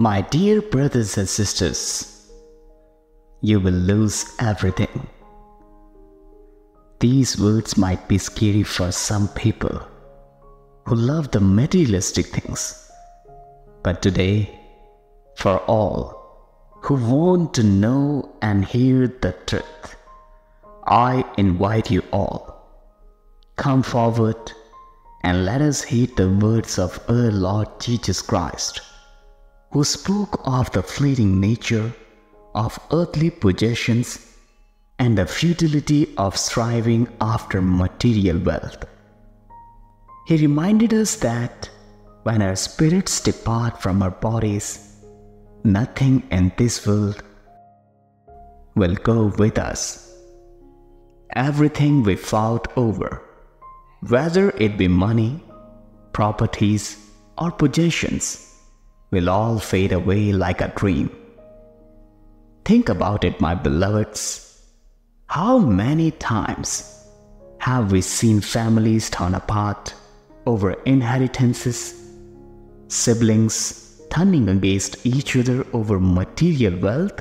My dear brothers and sisters, you will lose everything. These words might be scary for some people who love the materialistic things. But today, for all who want to know and hear the truth, I invite you all, come forward and let us heed the words of our Lord Jesus Christ, who spoke of the fleeting nature of earthly possessions and the futility of striving after material wealth. He reminded us that when our spirits depart from our bodies, nothing in this world will go with us. Everything we fought over, whether it be money, properties, or possessions, will all fade away like a dream. Think about it, my beloveds. How many times have we seen families torn apart over inheritances, siblings turning against each other over material wealth?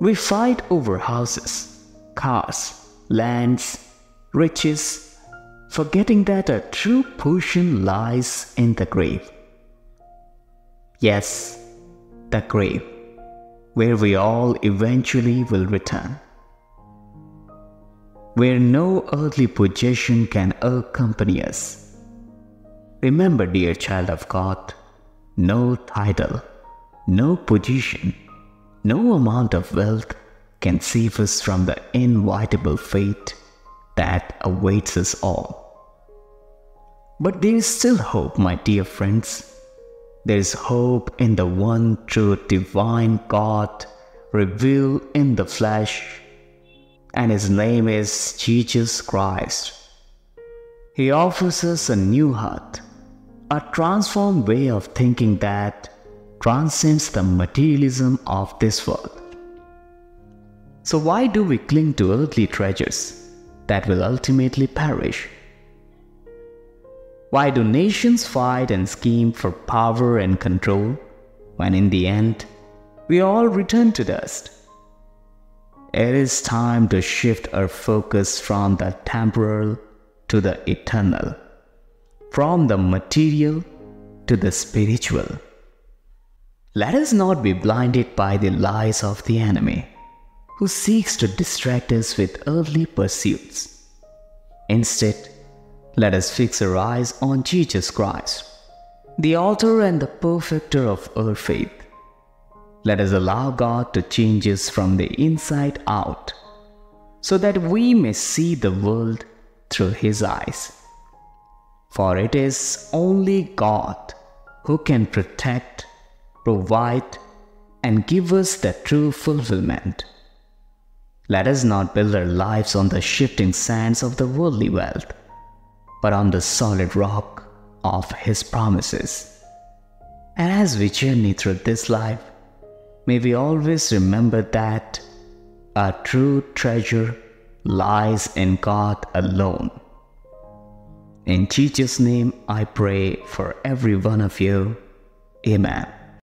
We fight over houses, cars, lands, riches, forgetting that our true portion lies in the grave. Yes, the grave, where we all eventually will return, where no earthly possession can accompany us. Remember, dear child of God, no title, no position, no amount of wealth can save us from the inevitable fate that awaits us all. But there is still hope, my dear friends. There is hope in the one true divine God revealed in the flesh, and His name is Jesus Christ. He offers us a new heart, a transformed way of thinking that transcends the materialism of this world. So why do we cling to earthly treasures that will ultimately perish? Why do nations fight and scheme for power and control, when in the end, we all return to dust? It is time to shift our focus from the temporal to the eternal, from the material to the spiritual. Let us not be blinded by the lies of the enemy, who seeks to distract us with earthly pursuits. Instead, let us fix our eyes on Jesus Christ, the author and the perfecter of our faith. Let us allow God to change us from the inside out, so that we may see the world through His eyes. For it is only God who can protect, provide, and give us the true fulfillment. Let us not build our lives on the shifting sands of the worldly wealth, but on the solid rock of His promises. And as we journey through this life, may we always remember that our true treasure lies in God alone. In Jesus' name I pray for every one of you. Amen.